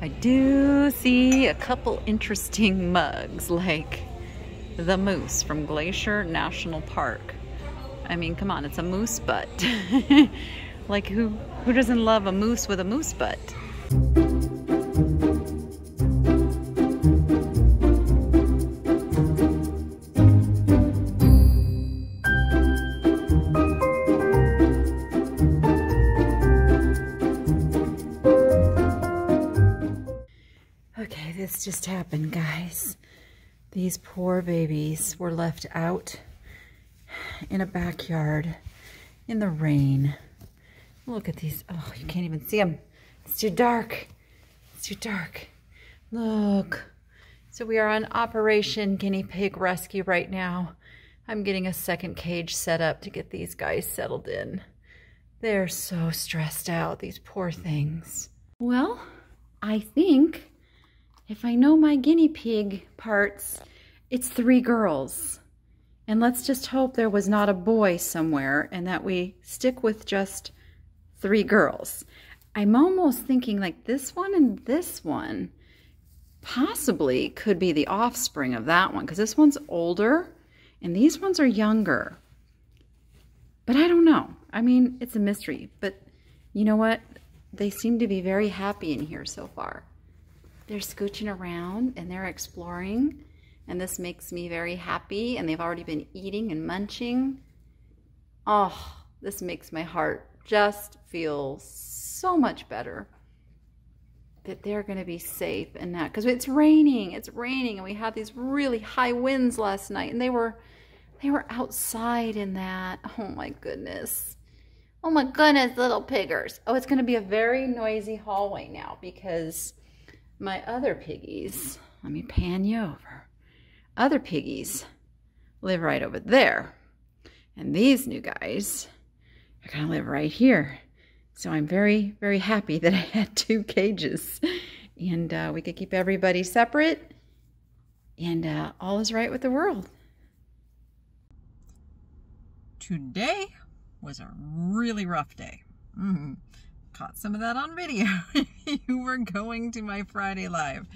I do see a couple interesting mugs, like the moose from Glacier National Park. I mean, come on, it's a moose butt. Like who doesn't love a moose with a moose butt? Okay, this just happened, guys. These poor babies were left out in a backyard in the rain. Look at these. Oh, you can't even see them. It's too dark. It's too dark. Look. So we are on Operation Guinea Pig Rescue right now. I'm getting a second cage set up to get these guys settled in. They're so stressed out, these poor things. Well, I think if I know my guinea pig parts, it's 3 girls. And let's just hope there was not a boy somewhere and that we stick with just 3 girls. I'm almost thinking like this one and this one possibly could be the offspring of that one, because this one's older and these ones are younger. But I don't know. I mean, it's a mystery. But you know what? They seem to be very happy in here so far. They're scooching around and they're exploring, and this makes me very happy. And they've already been eating and munching. Oh, this makes my heart just feel so much better that they're going to be safe and not, because it's raining and we had these really high winds last night, and they were outside in that. Oh my goodness, little piggers. Oh, it's going to be a very noisy hallway now because my other piggies, let me pan you over, other piggies live right over there, and these new guys are gonna live right here. So I'm very, very happy that I had 2 cages, and we could keep everybody separate, and all is right with the world. Today was a really rough day. Caught some of that on video if you were going to my Friday live.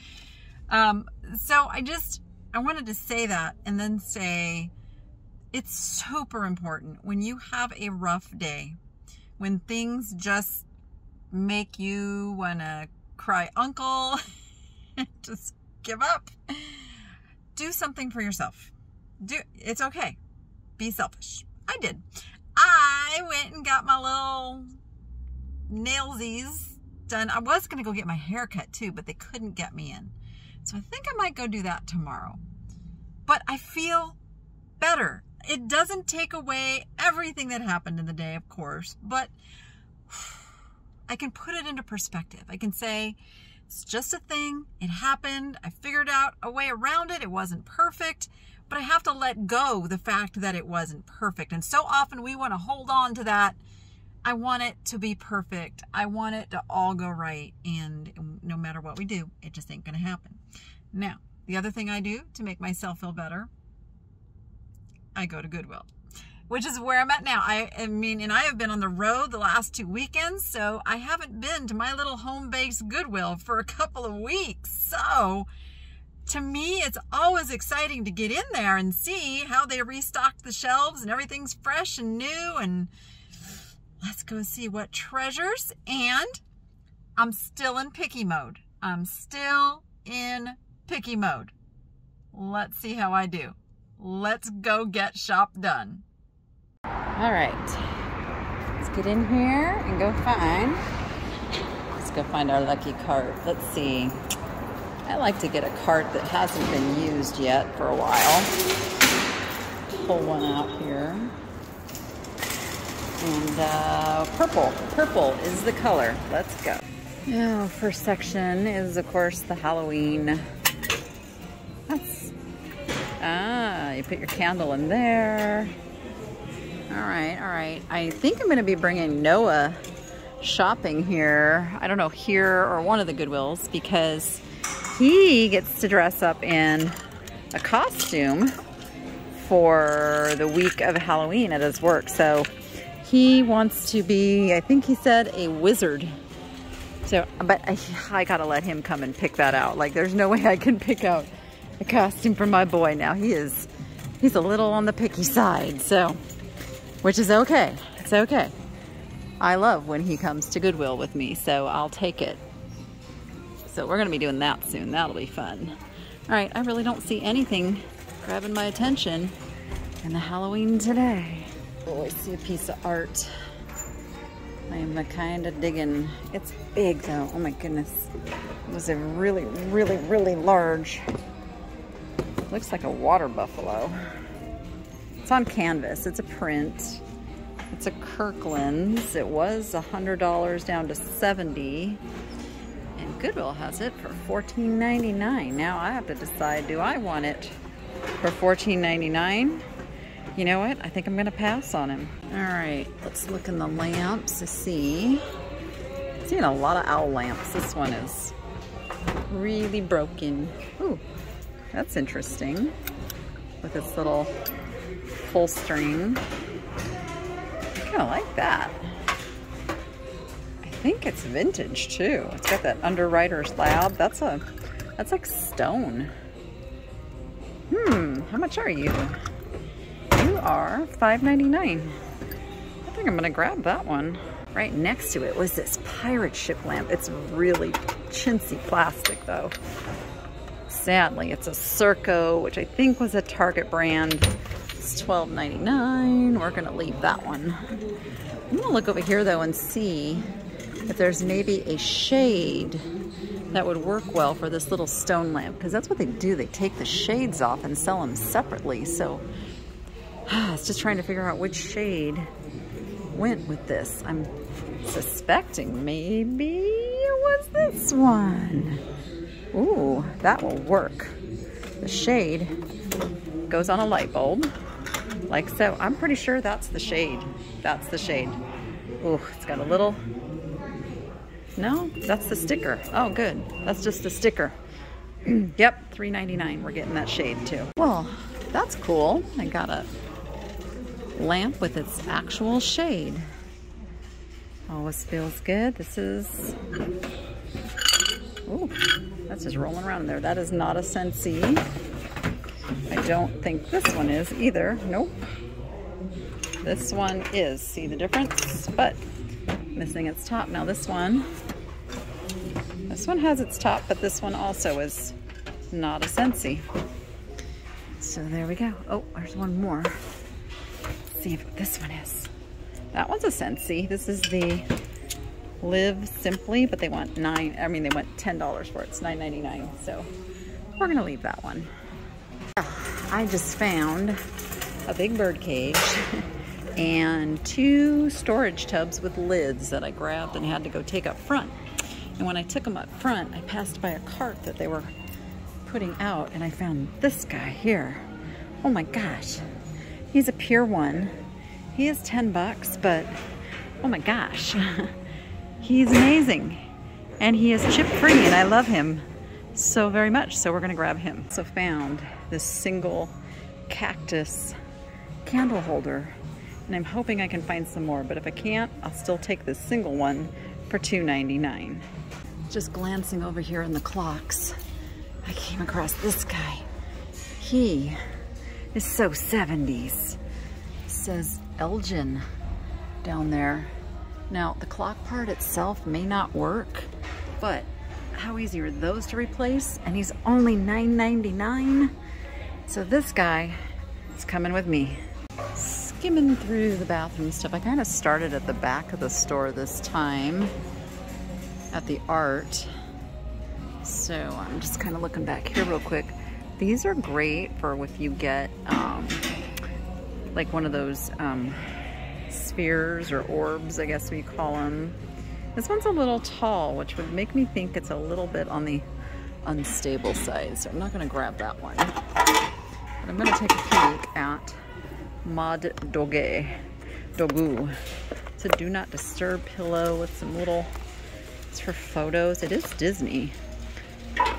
So I wanted to say that, and then say it's super important when you have a rough day, when things just make you want to cry uncle, just give up, do something for yourself. It's okay. Be selfish. I did. I went and got my little nailsies done. I was going to go get my hair cut too, but they couldn't get me in. So I think I might go do that tomorrow. But I feel better. It doesn't take away everything that happened in the day, of course, but I can put it into perspective. I can say, it's just a thing. It happened. I figured out a way around it. It wasn't perfect, but I have to let go the fact that it wasn't perfect. And so often we want to hold on to that. I want it to be perfect. I want it to all go right. And no matter what we do, it just ain't going to happen. Now, the other thing I do to make myself feel better, I go to Goodwill, which is where I'm at now. I mean, and I have been on the road the last 2 weekends, so I haven't been to my little home-based Goodwill for a couple of weeks. So to me, it's always exciting to get in there and see how they restocked the shelves and everything's fresh and new. And let's go see what treasures. And I'm still in picky mode. Let's see how I do. Let's go get shop done. All right, let's get in here and go find. Let's go find our lucky cart. Let's see. I like to get a cart that hasn't been used yet for a while. Pull one out here. And purple. Purple is the color. Let's go. Oh, first section is, of course, the Halloween. You put your candle in there. All right. I think I'm going to be bringing Noah shopping here. I don't know, here or one of the Goodwills, because he gets to dress up in a costume for the week of Halloween at his work. So he wants to be, I think he said, a wizard. So, but I gotta let him come and pick that out. Like, there's no way I can pick out a costume for my boy now. He's a little on the picky side, so, which is okay. It's okay. I love when he comes to Goodwill with me, so I'll take it. So we're gonna be doing that soon. That'll be fun. All right, I really don't see anything grabbing my attention in the Halloween today. Oh, I see a piece of art. I am kind of digging. It's big though, oh my goodness. It was a really, really, really large. Looks like a water buffalo. It's on canvas, it's a print. It's a Kirkland's. It was $100 down to $70. And Goodwill has it for $14.99. Now I have to decide, do I want it for $14.99? You know what? I think I'm gonna pass on him. All right, let's look in the lamps to see. I'm seeing a lot of owl lamps. This one is really broken. Ooh, that's interesting. With its little pull string. I kinda like that. I think it's vintage too. It's got that underwriter slab. That's like stone. How much are you? You are $5.99. I think I'm gonna grab that one. Right next to it was this pirate ship lamp. It's really chintzy plastic though. Sadly, it's a Serco, which I think was a Target brand. It's $12.99. We're gonna leave that one. I'm gonna look over here though and see if there's maybe a shade that would work well for this little stone lamp, because that's what they do. They take the shades off and sell them separately. So it's just trying to figure out which shade went with this. I'm suspecting maybe it was this one. Ooh, that will work. The shade goes on a light bulb. Like so, I'm pretty sure that's the shade. That's the shade. Ooh, it's got a little, no, that's the sticker. Oh, good. That's just the sticker. Yep, $3.99. We're getting that shade too. Well, that's cool. I got a lamp with its actual shade. Always feels good. This is, ooh, that's just rolling around there. That is not a Scentsy. I don't think this one is either. Nope. This one is. See the difference? But missing its top. Now this one has its top, but this one also is not a Scentsy. So there we go. Oh, there's one more. Let's see if this one is. That one's a Scentsy. This is the Live Simply, but they want they went $10 for it. It's $9.99. So we're gonna leave that one. I just found a big bird cage and two storage tubs with lids that I grabbed and had to go take up front. And when I took them up front, I passed by a cart that they were putting out and I found this guy here. Oh my gosh. He's a Pier 1. He is $10, but oh my gosh. He's amazing. And he is chip free and I love him so very much. So we're gonna grab him. So found this single cactus candle holder and I'm hoping I can find some more, but if I can't, I'll still take this single one for $2.99. Just glancing over here in the clocks, I came across this guy. He is so 70s. It says Elgin down there. Now the clock part itself may not work, but how easy are those to replace? And he's only $9.99. So this guy is coming with me. Skimming through the bathroom stuff. I kind of started at the back of the store this time at the art. So I'm just kind of looking back here real quick. These are great for if you get like one of those spheres or orbs, I guess we call them. This one's a little tall, which would make me think it's a little bit on the unstable side, so I'm not gonna grab that one. But I'm gonna take a peek at Mod Dogu. It's a do not disturb pillow with some little, it's for photos. It is Disney,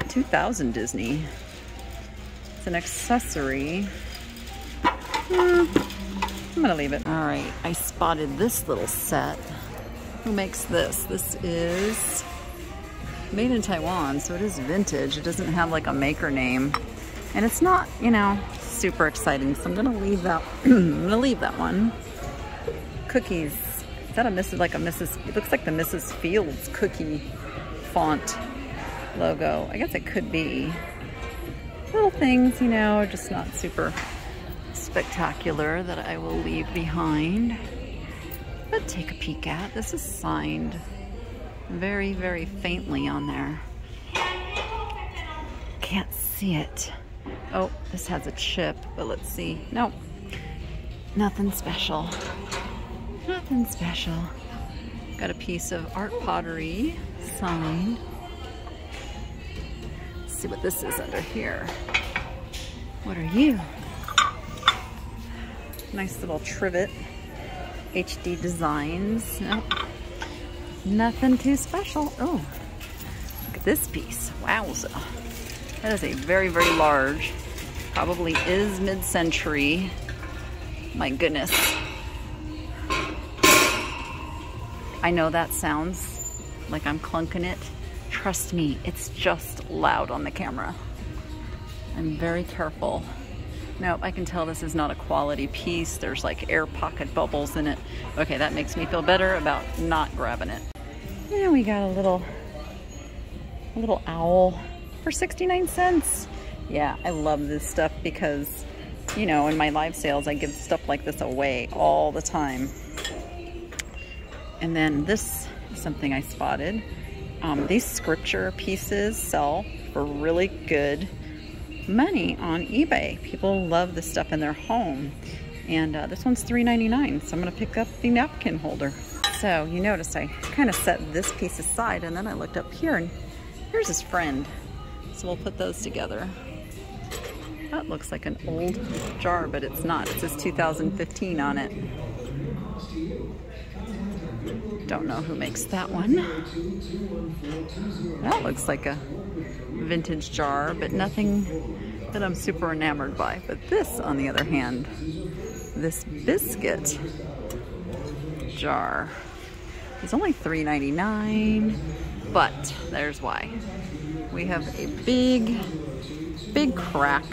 2000 Disney. It's an accessory. I'm gonna leave it. All right, I spotted this little set. Who makes this? This is made in Taiwan, so it is vintage. It doesn't have like a maker name. And it's not, you know, super exciting. So I'm gonna leave that one. Cookies. Is that a Mrs. like a Mrs. It looks like the Mrs. Fields cookie font logo. I guess it could be. Little things, you know, just not super spectacular that I will leave behind. But take a peek at. This is signed very, very faintly on there. Can't see it. Oh, this has a chip, but let's see. Nope. Nothing special. Nothing special. Got a piece of art pottery signed. Let's see what this is under here. What are you? Nice little trivet. HD Designs. Nope. Nothing too special. Oh, look at this piece. Wowza. That is a very, very large. Probably is mid-century. My goodness. I know that sounds like I'm clunking it. Trust me, it's just loud on the camera. I'm very careful. Nope, I can tell this is not a quality piece. There's like air pocket bubbles in it. Okay, that makes me feel better about not grabbing it. Now we got a little owl for 69 cents. Yeah, I love this stuff because, you know, in my live sales, I give stuff like this away all the time. And then this is something I spotted. These scripture pieces sell for really good money on eBay. People love this stuff in their home. And this one's $3.99, so I'm gonna pick up the napkin holder. So you notice I kind of set this piece aside, and then I looked up here and here's his friend. So we'll put those together. That looks like an old jar, but it's not. It says 2015 on it. Don't know who makes that one. That looks like a vintage jar, but nothing that I'm super enamored by. But this, on the other hand, this biscuit jar is only $3.99, but there's why. We have a big, big crack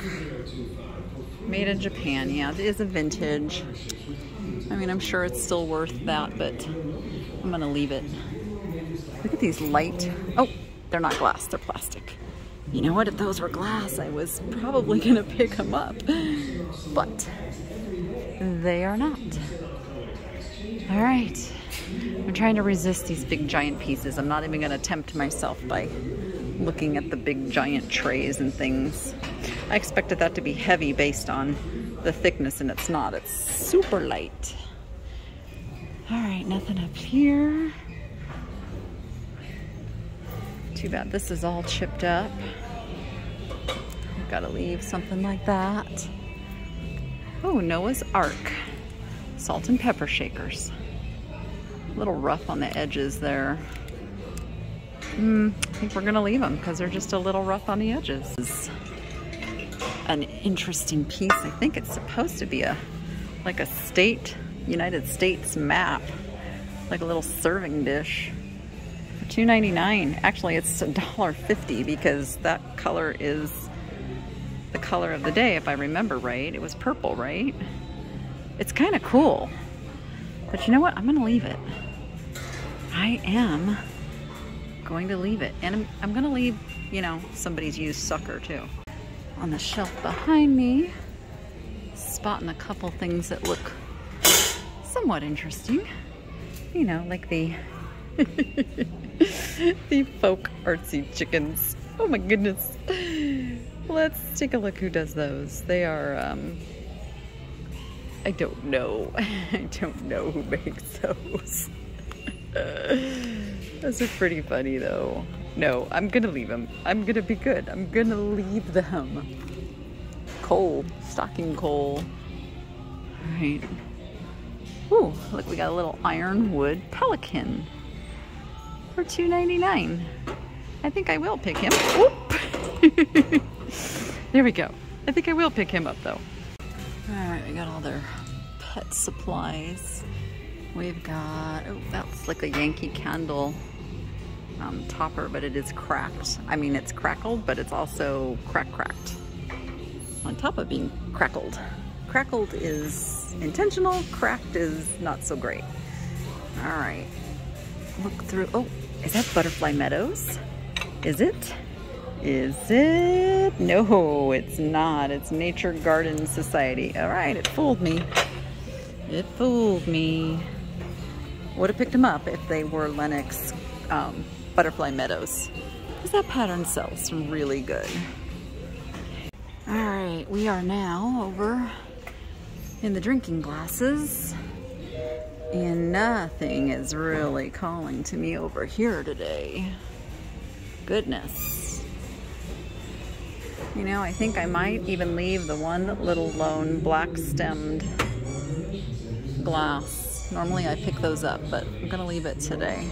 made in Japan. Yeah, it is a vintage. I mean, I'm sure it's still worth that, but I'm gonna leave it. Look at these light, oh, they're not glass, they're plastic. You know what, if those were glass, I was probably gonna pick them up, but they are not. All right, I'm trying to resist these big giant pieces. I'm not even gonna tempt myself by looking at the big giant trays and things. I expected that to be heavy based on the thickness, and it's not. It's super light. All right, nothing up here. Too bad this is all chipped up. Gotta leave something like that. Oh, Noah's Ark. Salt and pepper shakers. A little rough on the edges there. I think we're gonna leave them because they're just a little rough on the edges. An interesting piece. I think it's supposed to be like a United States map, like a little serving dish. For $2.99. Actually, it's $1.50 because that color is the color of the day, if I remember right. It was purple, right? It's kind of cool. But you know what? I'm gonna leave it. I am going to leave it. And I'm gonna leave, you know, somebody's used sucker too. On the shelf behind me, spotting a couple things that look somewhat interesting. You know, like the the folk artsy chickens. Oh my goodness. Let's take a look who does those. They are, I don't know. I don't know who makes those. Those are pretty funny though. No, I'm gonna leave them. I'm gonna be good. I'm gonna leave them. Coal. Stocking coal. Alright. Ooh, look, we got a little ironwood pelican for $2.99. I think I will pick him. Whoop! There we go. I think I will pick him up though. Alright, we got all their pet supplies. We've got, oh, that's like a Yankee Candle. topper, but it is cracked. I mean, it's crackled, but it's also cracked. On top of being crackled. Crackled is intentional, cracked is not so great. All right, look through, oh, is that Butterfly Meadows? Is it? Is it? No, it's not. It's Nature Garden Society. All right, it fooled me. It fooled me. Would have picked them up if they were Lenox Butterfly Meadows. Because that pattern sells really good. All right, we are now over in the drinking glasses. And nothing is really calling to me over here today. Goodness. You know, I think I might even leave the one little lone black-stemmed glass. Normally I pick those up, but I'm gonna leave it today.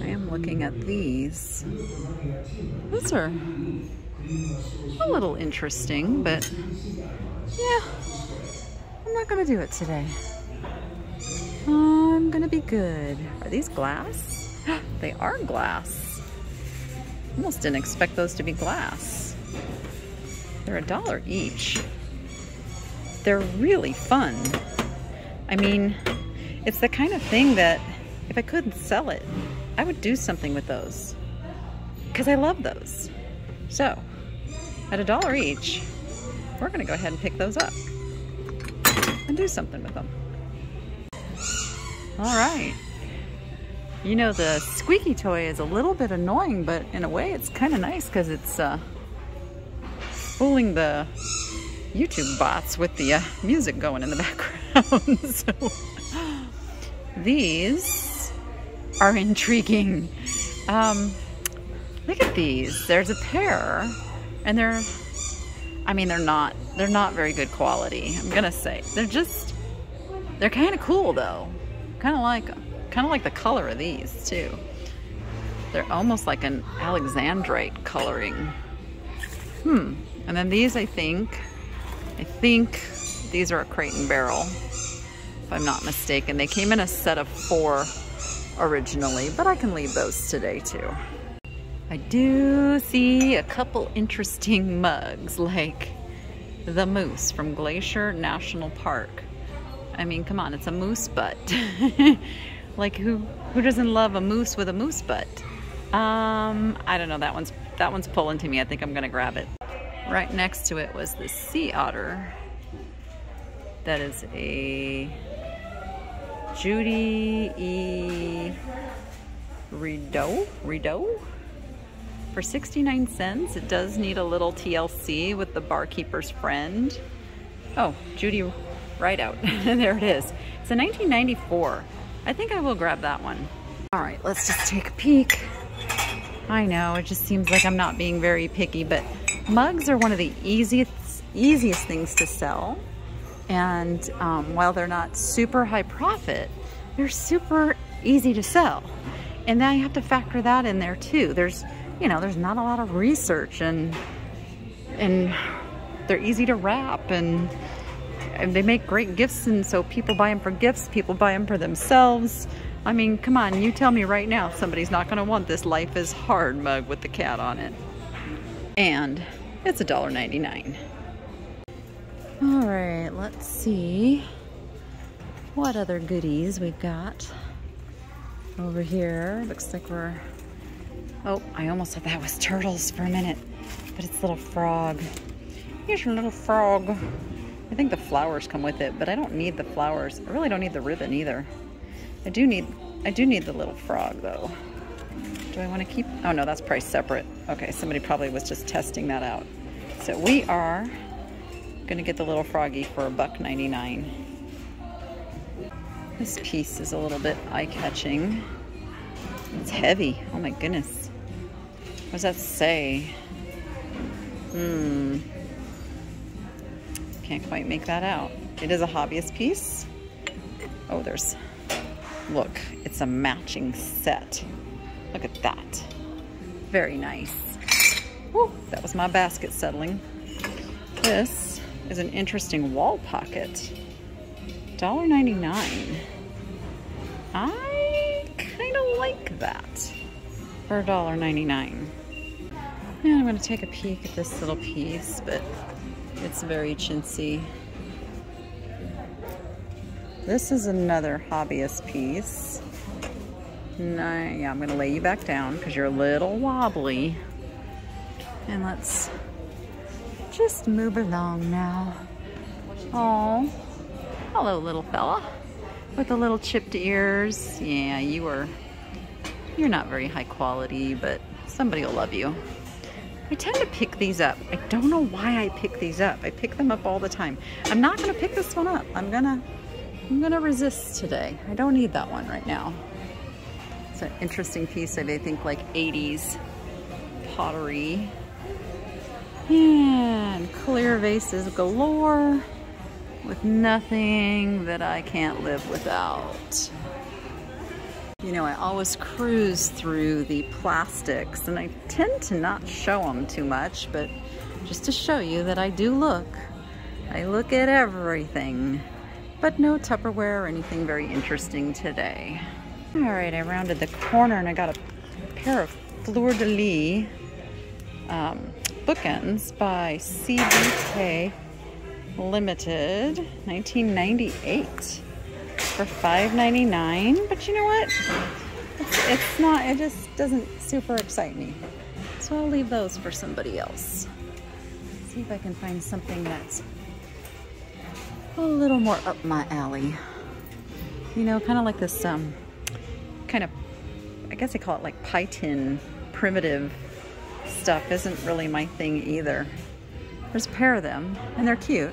I am looking at these. These are a little interesting, but yeah, I'm not gonna do it today. I'm gonna be good. Are these glass? They are glass. Almost didn't expect those to be glass. They're $1 each. They're really fun. I mean, it's the kind of thing that if I couldn't sell it, I would do something with those because I love those. So at $1 each, we're gonna go ahead and pick those up and do something with them. All right. You know, the squeaky toy is a little bit annoying, but in a way it's kind of nice because it's fooling the YouTube bots with the music going in the background. So these are intriguing. Look at these. There's a pair, and they're not very good quality. I'm gonna say they're kind of cool though. Kind of like the color of these too. They're almost like an alexandrite coloring. And then these, I think these are a Crate and Barrel, if I'm not mistaken. They came in a set of 4 originally, but I can leave those today too. I do see a couple interesting mugs, like the moose from Glacier National Park. I mean, come on, it's a moose butt. Like who doesn't love a moose with a moose butt? I don't know, that one's pulling to me. I think I'm gonna grab it. Right next to it was the sea otter. That is a Judy E. Rideau? For 69 cents, it does need a little TLC with the Barkeeper's Friend. Oh, Judy Rideau, there it is. It's a 1994. I think I will grab that one. All right, let's just take a peek. I know, it just seems like I'm not being very picky, but mugs are one of the easiest things to sell, and while they're not super high profit, they're super easy to sell. And then I have to factor that in there too. There's not a lot of research, and they're easy to wrap, and they make great gifts, and so people buy them for gifts, people buy them for themselves. I mean, come on, you tell me right now somebody's not gonna want this Life is Hard mug with the cat on it. And it's $1.99. All right, let's see what other goodies we've got over here. Looks like we're, oh, I almost thought that was turtles for a minute, but it's a little frog. Here's your little frog. I think the flowers come with it, but I don't need the flowers. I really don't need the ribbon either. I do need the little frog though. Do I want to keep? Oh no, that's priced separate. Okay, somebody probably was just testing that out. So we are going to get the little froggy for $1.99. This piece is a little bit eye-catching. It's heavy. Oh my goodness. What does that say? Can't quite make that out. It is a hobbyist piece. Oh, there's. Look, it's a matching set. Look at that. Very nice. Woo, that was my basket settling. This is an interesting wall pocket. $1.99. I kind of like that. for $1.99. Now I'm going to take a peek at this little piece, but it's very chintzy. This is another hobbyist piece. Yeah, I'm going to lay you back down because you're a little wobbly. And let's just move along now. Oh, hello little fella with the little chipped ears. Yeah, you're not very high quality, but somebody will love you. I tend to pick these up. I don't know why I pick these up. I pick them up all the time. I'm not going to pick this one up. I'm going to resist today. I don't need that one right now. It's an interesting piece of, I think, like 80s pottery. And clear vases galore with nothing that I can't live without. You know, I always cruise through the plastics and I tend to not show them too much, but just to show you that I do look. I look at everything, but no Tupperware or anything very interesting today. All right, I rounded the corner and I got a pair of fleur-de-lis bookends by CBK Limited, 1998 for $5.99. But you know what? It's not, it just doesn't super excite me. So I'll leave those for somebody else. Let's see if I can find something that's a little more up my alley. You know, kind of like this, kind of, I guess they call it like pie tin primitive stuff isn't really my thing either. There's a pair of them and they're cute,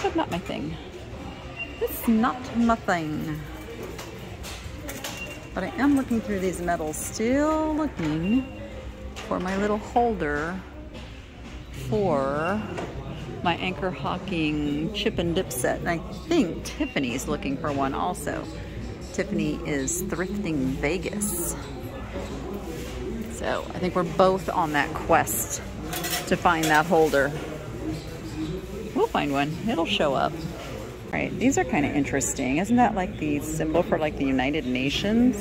but not my thing. It's not my thing. But I am looking through these metals, still looking for my little holder for my Anchor Hocking chip and dip set. And I think Tiffany's looking for one also. Tiffany is thrifting Vegas. So I think we're both on that quest to find that holder. We'll find one, it'll show up. All right, these are kind of interesting. Isn't that like the symbol for like the United Nations?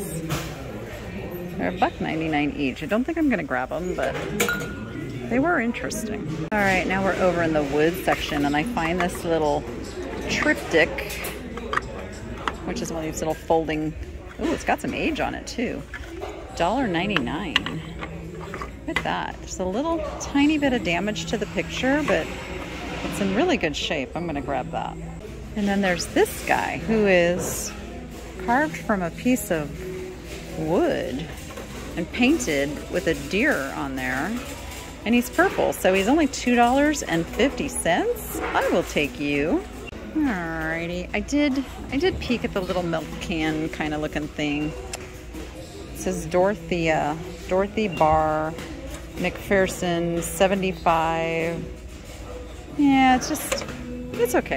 They're $1.99 each. I don't think I'm gonna grab them, but they were interesting. All right, now we're over in the wood section and I find this little triptych, which is one of these little folding, oh, it's got some age on it too. $1.99. Look at that. There's a little tiny bit of damage to the picture, but it's in really good shape. I'm gonna grab that. And then there's this guy who is carved from a piece of wood and painted with a deer on there. And he's purple, so he's only $2.50. I will take you. Alrighty, I did peek at the little milk can kind of looking thing. It says Dorothy Barr McPherson 75. Yeah, it's okay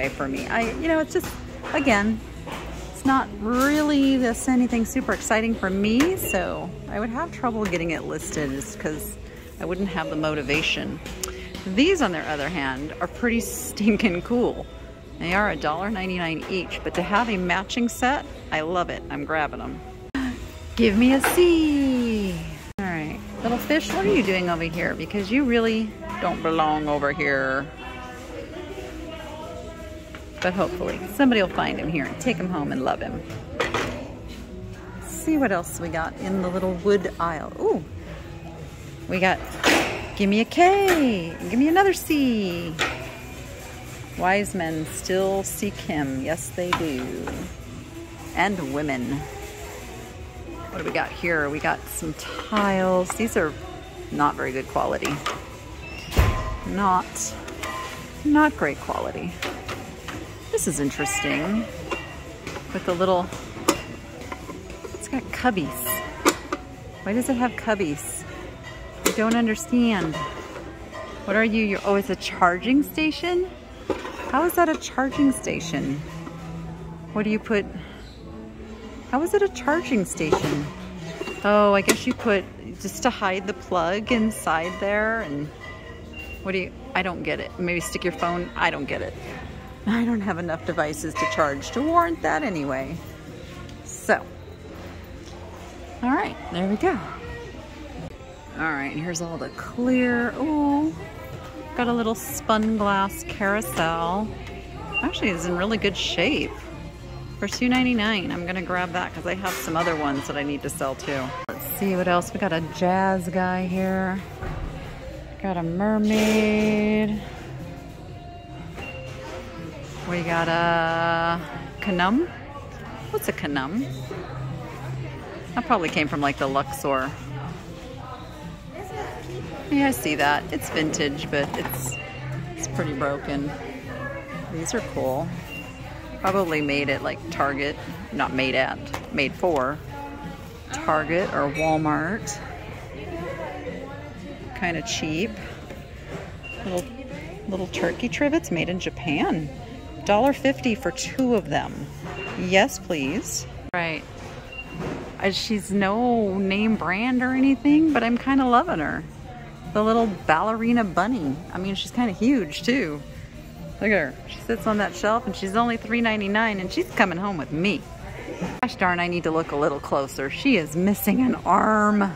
for me. It's just, again, it's not really this anything super exciting for me, so I would have trouble getting it listed just because I wouldn't have the motivation. These, on their other hand, are pretty stinking cool. They are $1.99 each, but to have a matching set, I love it. I'm grabbing them. Give me a C. All right, little fish, what are you doing over here? Because you really don't belong over here. But hopefully somebody will find him here and take him home and love him. Let's see what else we got in the little wood aisle. Ooh. We got, give me a K, give me another C. Wise men still seek him. Yes, they do. And women. What do we got here? We got some tiles. These are not very good quality. Not great quality. This is interesting. With the little, it's got cubbies. Why does it have cubbies? Don't understand. What are you? Oh, it's a charging station? How is that a charging station? What do you put? How is it a charging station? Oh, I guess you put just to hide the plug inside there. And what do you? I don't get it. Maybe stick your phone. I don't get it. I don't have enough devices to charge to warrant that anyway. So, all right, there we go. All right, and here's all the clear. Ooh, got a little spun glass carousel. Actually, it's in really good shape. For $2.99, I'm gonna grab that because I have some other ones that I need to sell too. Let's see what else. We got a jazz guy here. Got a mermaid. We got a Canum. What's a Canum? That probably came from like the Luxor. Yeah, I see that. It's vintage, but it's pretty broken. These are cool. Probably made at like Target, not made at, made for Target or Walmart. Kind of cheap. Little turkey trivets made in Japan. $1.50 for two of them. Yes, please. Right. She's no name brand or anything, but I'm kind of loving her. The little ballerina bunny. I mean, she's kind of huge too. Look at her. She sits on that shelf and she's only $3.99 and she's coming home with me. Gosh darn, I need to look a little closer. She is missing an arm.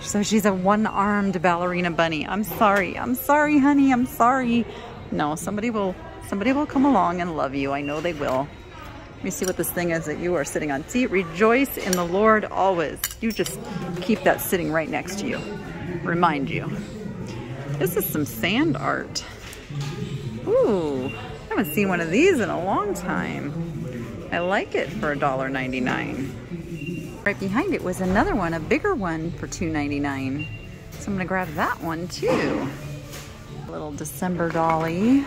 So she's a one-armed ballerina bunny. I'm sorry, honey, I'm sorry. No, somebody will come along and love you. I know they will. Let me see what this thing is that you are sitting on. See, rejoice in the Lord always. You just keep that sitting right next to you. Remind you. This is some sand art. Ooh, I haven't seen one of these in a long time. I like it for $1.99. Right behind it was another one, a bigger one for $2.99. So I'm gonna grab that one too. A little December dolly.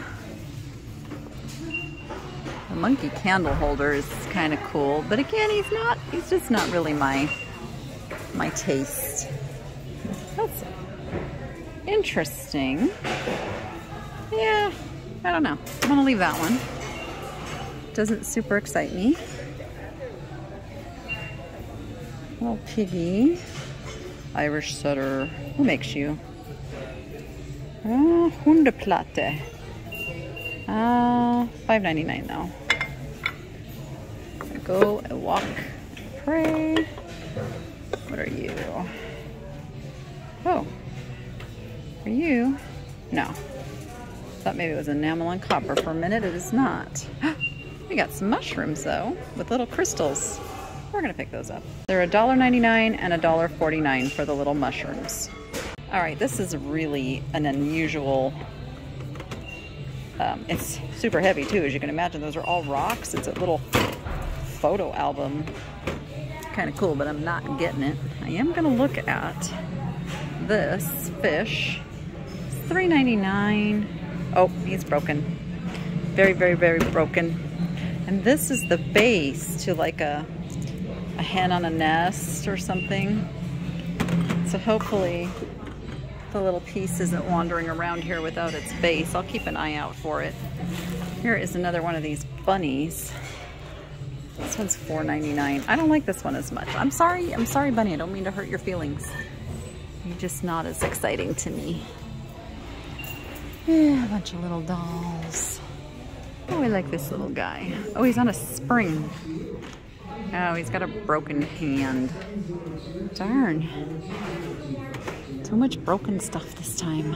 The monkey candle holder is kind of cool, but again, he's just not really my taste. That's interesting. Yeah, I don't know. I'm gonna leave that one. Doesn't super excite me. Little piggy, Irish setter. Who makes you? Oh, Hundeplatte. $5.99 though. I go, I walk, I pray. What are you? Oh, are you? No. Thought maybe it was enamel and copper for a minute. It is not. We got some mushrooms though, with little crystals. We're gonna pick those up. They're $1.99 and $1.49 for the little mushrooms. All right, this is really an unusual. It's super heavy too, as you can imagine. Those are all rocks. It's a little photo album. Kind of cool, but I'm not getting it. I am gonna look at this fish. It's $3.99. Oh, he's broken. Very, very, very broken. And this is the base to like a hen on a nest or something. So hopefully the little piece isn't wandering around here without its base. I'll keep an eye out for it. Here is another one of these bunnies. This one's $4.99. I don't like this one as much. I'm sorry, bunny. I don't mean to hurt your feelings. You're just not as exciting to me. Yeah, a bunch of little dolls. Oh, I like this little guy. Oh, he's on a spring. Oh, he's got a broken hand. Darn. So much broken stuff this time.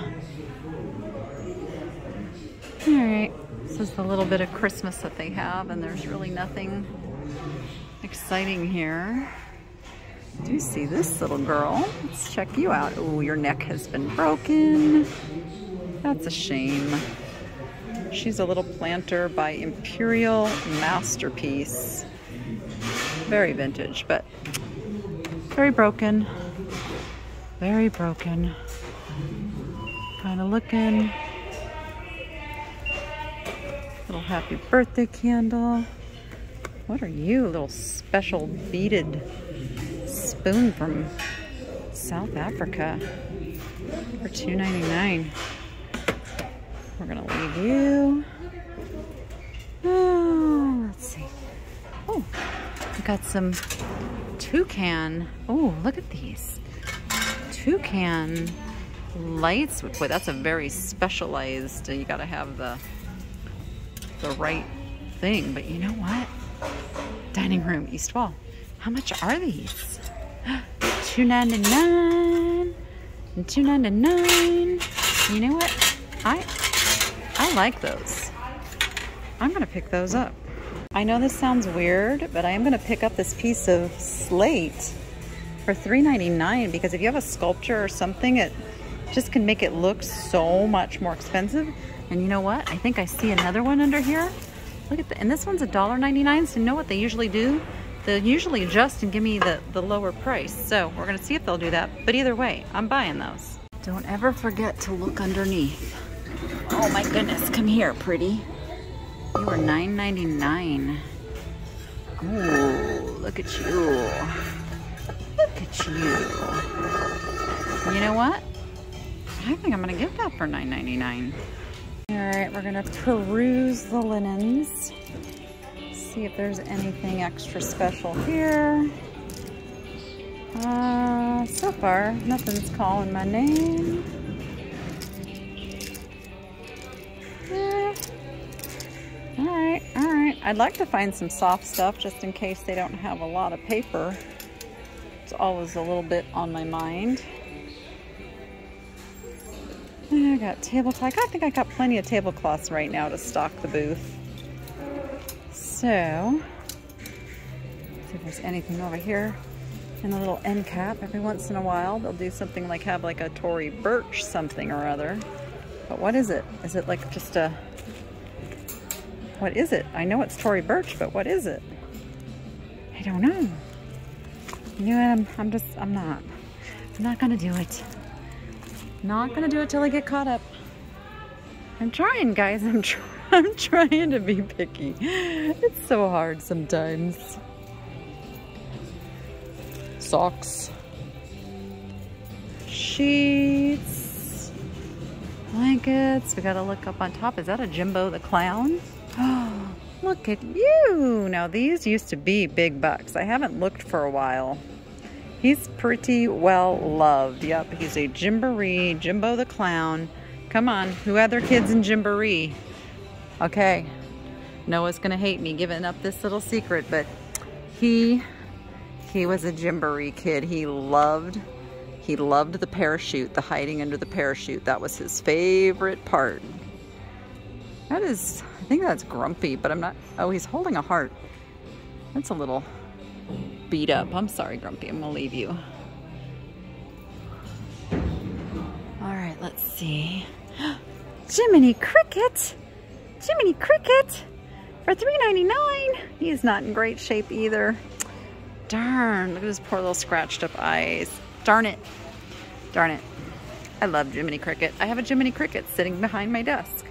All right, this is the little bit of Christmas that they have, and there's really nothing exciting here. I do see this little girl. Let's check you out. Oh, your neck has been broken. That's a shame. She's a little planter by Imperial Masterpiece. Very vintage, but very broken. Very broken. Kind of looking. Little happy birthday candle. What are you? Little special beaded spoon from South Africa for $2.99. We're gonna leave you. Oh, let's see. Oh. Got some toucan. Oh, look at these toucan lights. Boy, that's a very specialized. You gotta have the right thing. But you know what? Dining room east wall. How much are these? $2.99. and $2.99. You know what? I like those. I'm gonna pick those up. I know this sounds weird, but I am gonna pick up this piece of slate for $3.99 because if you have a sculpture or something, it just can make it look so much more expensive. And you know what? I think I see another one under here. Look at that. And this one's $1.99, so you know what they usually do? They'll usually adjust and give me the lower price. So we're gonna see if they'll do that. But either way, I'm buying those. Don't ever forget to look underneath. Oh my goodness, come here, pretty. You are $9.99. Ooh, look at you. Look at you. You know what? I think I'm gonna give that for $9.99. All right, we're gonna peruse the linens. See if there's anything extra special here. So far, nothing's calling my name. All right. I'd like to find some soft stuff just in case they don't have a lot of paper. It's always a little bit on my mind. I got tablecloth. I think I got plenty of tablecloths right now to stock the booth. So, see if there's anything over here. And a little end cap. Every once in a while, they'll do something like have like a Tory Birch something or other. But what is it? Is it like just a... What is it? I know it's Tory Birch, but what is it? I don't know. You know what? I'm not gonna do it. Not gonna do it till I get caught up. I'm trying, guys. I'm trying to be picky. It's so hard sometimes. Socks, sheets, blankets. We gotta look up on top. Is that a Gymbo the Clown? Oh, look at you. Now these used to be big bucks. I haven't looked for a while. He's pretty well loved. Yep, he's a Gymboree, Gymbo the Clown. Come on, who had their kids in Gymboree? Okay, Noah's gonna hate me giving up this little secret, but he was a Gymboree kid. He loved the parachute, the hiding under the parachute. That was his favorite part. That is, I think that's Grumpy, but I'm not, oh, he's holding a heart. That's a little beat up. I'm sorry, Grumpy, I'm gonna leave you. All right, let's see. Jiminy Cricket for $3.99. He is not in great shape either. Darn, look at his poor little scratched up eyes. Darn it. I love Jiminy Cricket. I have a Jiminy Cricket sitting behind my desk.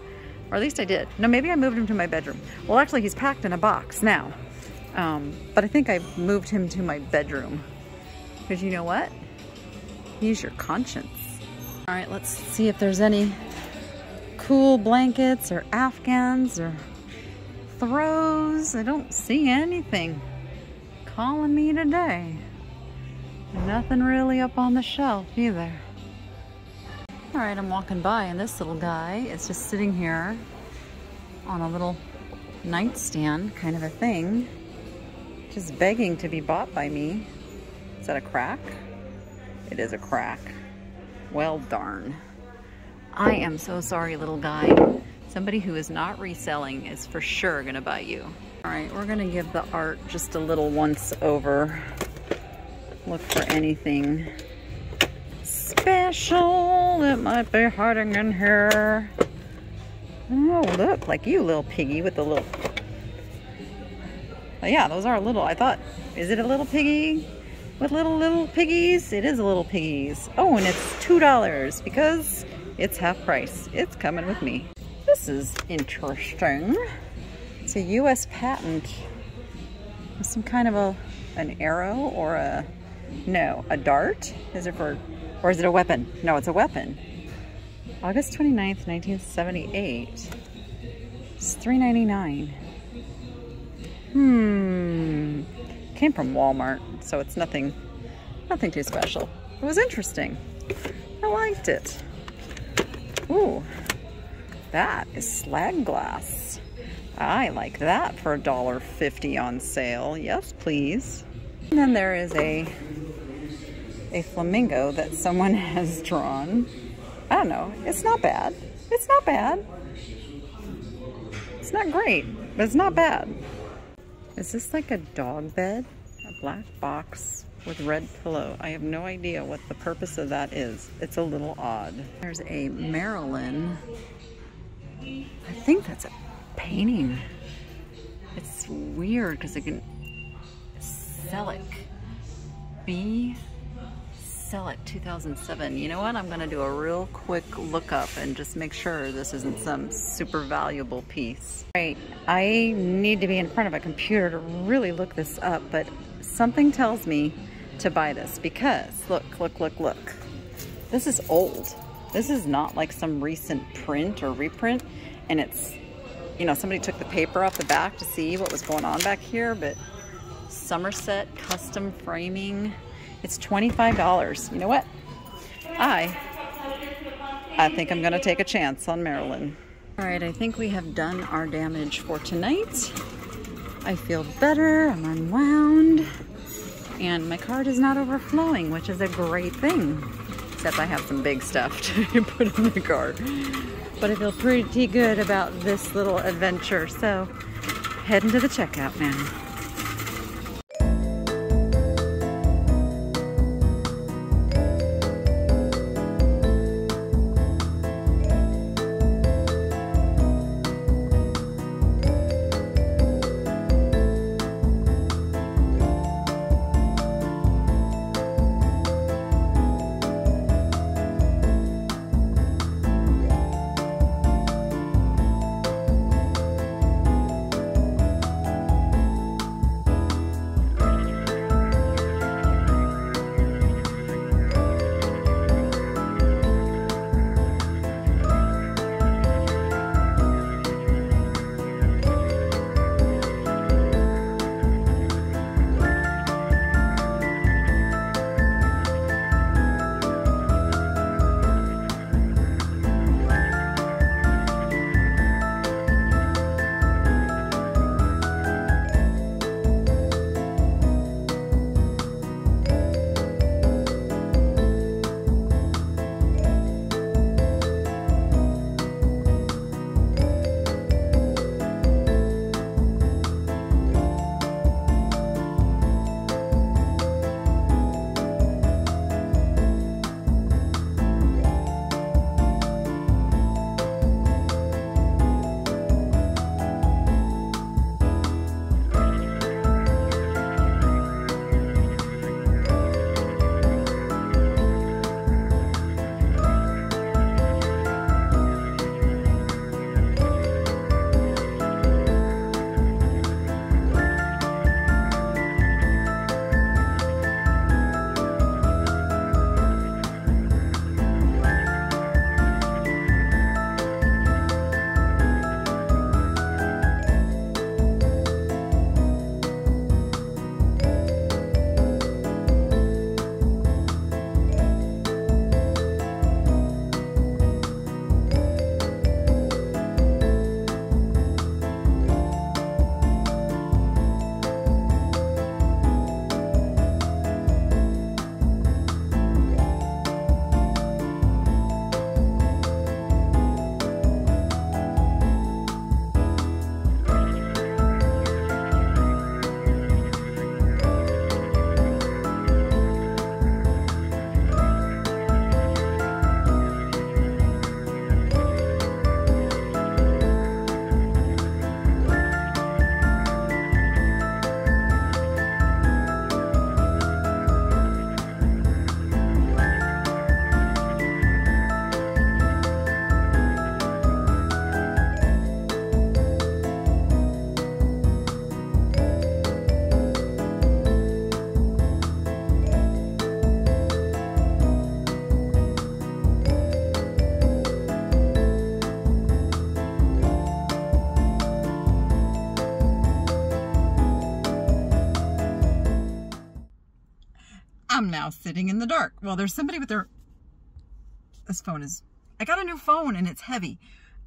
Or at least I did. No, maybe I moved him to my bedroom. Well, actually, he's packed in a box now. But I think I moved him to my bedroom. Because you know what? He's your conscience. All right, let's see if there's any cool blankets or afghans or throws. I don't see anything calling me today. And nothing really up on the shelf either. All right, I'm walking by and this little guy is just sitting here on a little nightstand kind of a thing, just begging to be bought by me. Is that a crack? It is a crack. Well, darn. I am so sorry, little guy. Somebody who is not reselling is for sure gonna buy you. All right, we're gonna give the art just a little once over. Look for anything special that might be hiding in here. Oh, look, like you, little piggy with the little... Oh, yeah, those are little, I thought, is it a little piggy with little piggies? It is a little piggies. Oh, and it's $2 because it's half price. It's coming with me. This is interesting. It's a U.S. patent with some kind of an arrow or a dart. Is it for, or is it a weapon? No, it's a weapon. August 29th, 1978. It's $3.99. Came from Walmart, so it's nothing too special. It was interesting. I liked it. Ooh, that is slag glass. I like that for $1.50 on sale. Yes, please. And then there is a a flamingo that someone has drawn. I don't know. It's not bad. It's not bad. It's not great, but it's not bad. Is this like a dog bed? A black box with red pillow. I have no idea what the purpose of that is. It's a little odd. There's a Marilyn. I think that's a painting. It's weird because it can... Selleck. B. Selleck 2007. You know what? I'm going to do a real quick look up and just make sure this isn't some super valuable piece. All right. I need to be in front of a computer to really look this up, but something tells me to buy this because look. This is old. This is not like some recent print or reprint, and it's, you know, somebody took the paper off the back to see what was going on back here, but Somerset Custom Framing. It's $25. You know what? I think I'm going to take a chance on Marilyn. All right, I think we have done our damage for tonight. I feel better. I'm unwound. And my card is not overflowing, which is a great thing. Except I have some big stuff to put in the card. But I feel pretty good about this little adventure. So, heading to the checkout now. I'm now sitting in the dark. Well, there's somebody with their... This phone is... I got a new phone and it's heavy.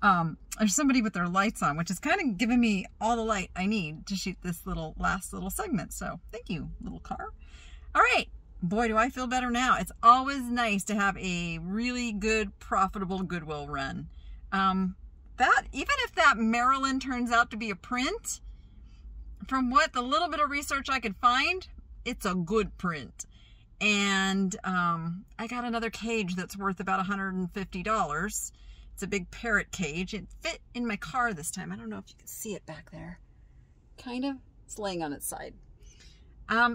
There's somebody with their lights on, which is kind of giving me all the light I need to shoot this little last little segment. So thank you, little car. All right. boy, do I feel better now. It's always nice to have a really good, profitable Goodwill run. That, even if that Maryland turns out to be a print, from what the little bit of research I could find, it's a good print. And I got another cage that's worth about $150. It's a big parrot cage. It fit in my car this time. I don't know if you can see it back there. Kind of. It's laying on its side.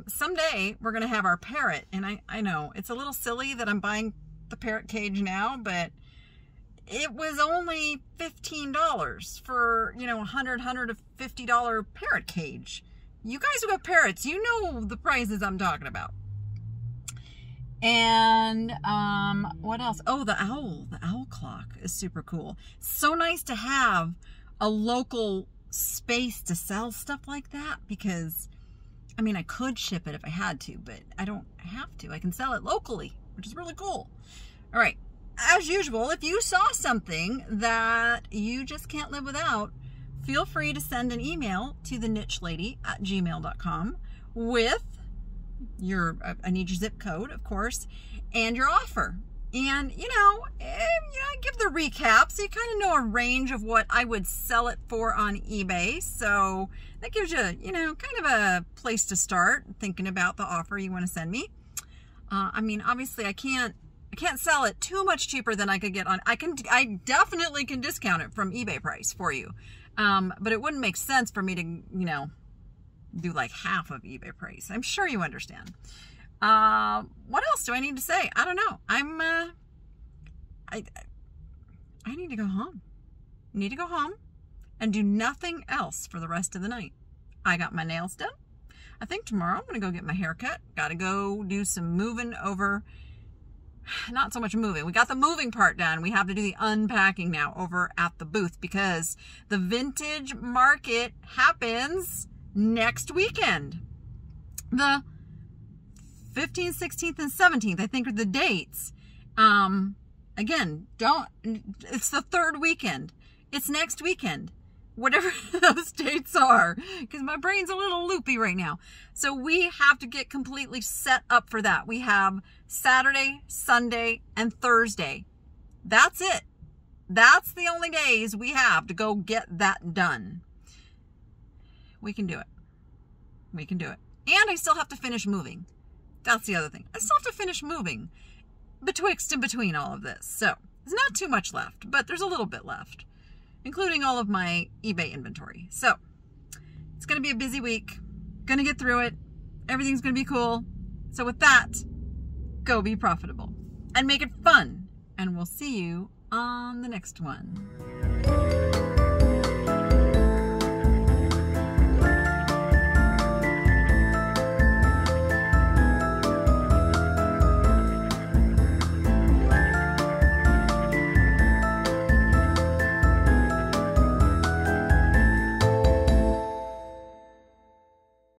Someday we're going to have our parrot. And I know it's a little silly that I'm buying the parrot cage now, but it was only $15 for, you know, $100 to $150 parrot cage. You guys who have parrots, you know the prices I'm talking about. And what else? Oh, the owl clock is super cool. So nice to have a local space to sell stuff like that, because I mean, I could ship it if I had to, but I don't have to. I can sell it locally, which is really cool. All right. As usual, if you saw something that you just can't live without, feel free to send an email to thenichelady@gmail.com with your, I need your zip code, of course, and your offer. And, you know, I give the recap, so you kind of know a range of what I would sell it for on eBay. So that gives you, you know, kind of a place to start thinking about the offer you want to send me. I mean, obviously I can't sell it too much cheaper than I could get on. I definitely can discount it from eBay price for you. But it wouldn't make sense for me to, you know, do like half of eBay price. I'm sure you understand. What else do I need to say? I don't know. I need to go home. I need to go home and do nothing else for the rest of the night. I got my nails done. I think tomorrow I'm going to go get my hair cut. Got to go do some moving over. Not so much moving. We got the moving part done. We have to do the unpacking now over at the booth, because the vintage market happens next weekend. The 15th, 16th, and 17th, I think, are the dates. Again, it's the third weekend. It's next weekend, whatever those dates are, because my brain's a little loopy right now. So we have to get completely set up for that. We have Saturday, Sunday, and Thursday. That's it. That's the only days we have to go get that done. We can do it. We can do it. And I still have to finish moving. That's the other thing. I still have to finish moving betwixt and between all of this. So there's not too much left, but there's a little bit left, including all of my eBay inventory. So it's going to be a busy week. Going to get through it. Everything's going to be cool. So with that, go be profitable and make it fun. And we'll see you on the next one.